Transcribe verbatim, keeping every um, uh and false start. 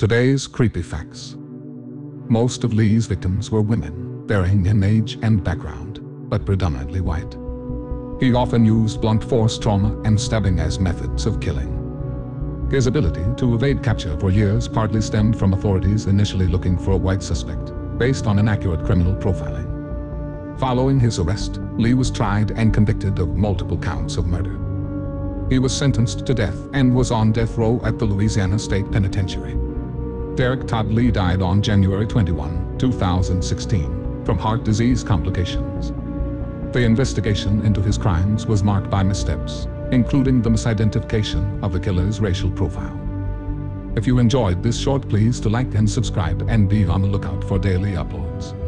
Today's creepy facts. Most of Lee's victims were women, varying in age and background, but predominantly white. He often used blunt force trauma and stabbing as methods of killing. His ability to evade capture for years partly stemmed from authorities initially looking for a white suspect, based on inaccurate criminal profiling. Following his arrest, Lee was tried and convicted of multiple counts of murder. He was sentenced to death and was on death row at the Louisiana State Penitentiary. Derrick Todd Lee died on January twenty-first, two thousand sixteen, from heart disease complications. The investigation into his crimes was marked by missteps, including the misidentification of the killer's racial profile. If you enjoyed this short, please to like and subscribe and be on the lookout for daily uploads.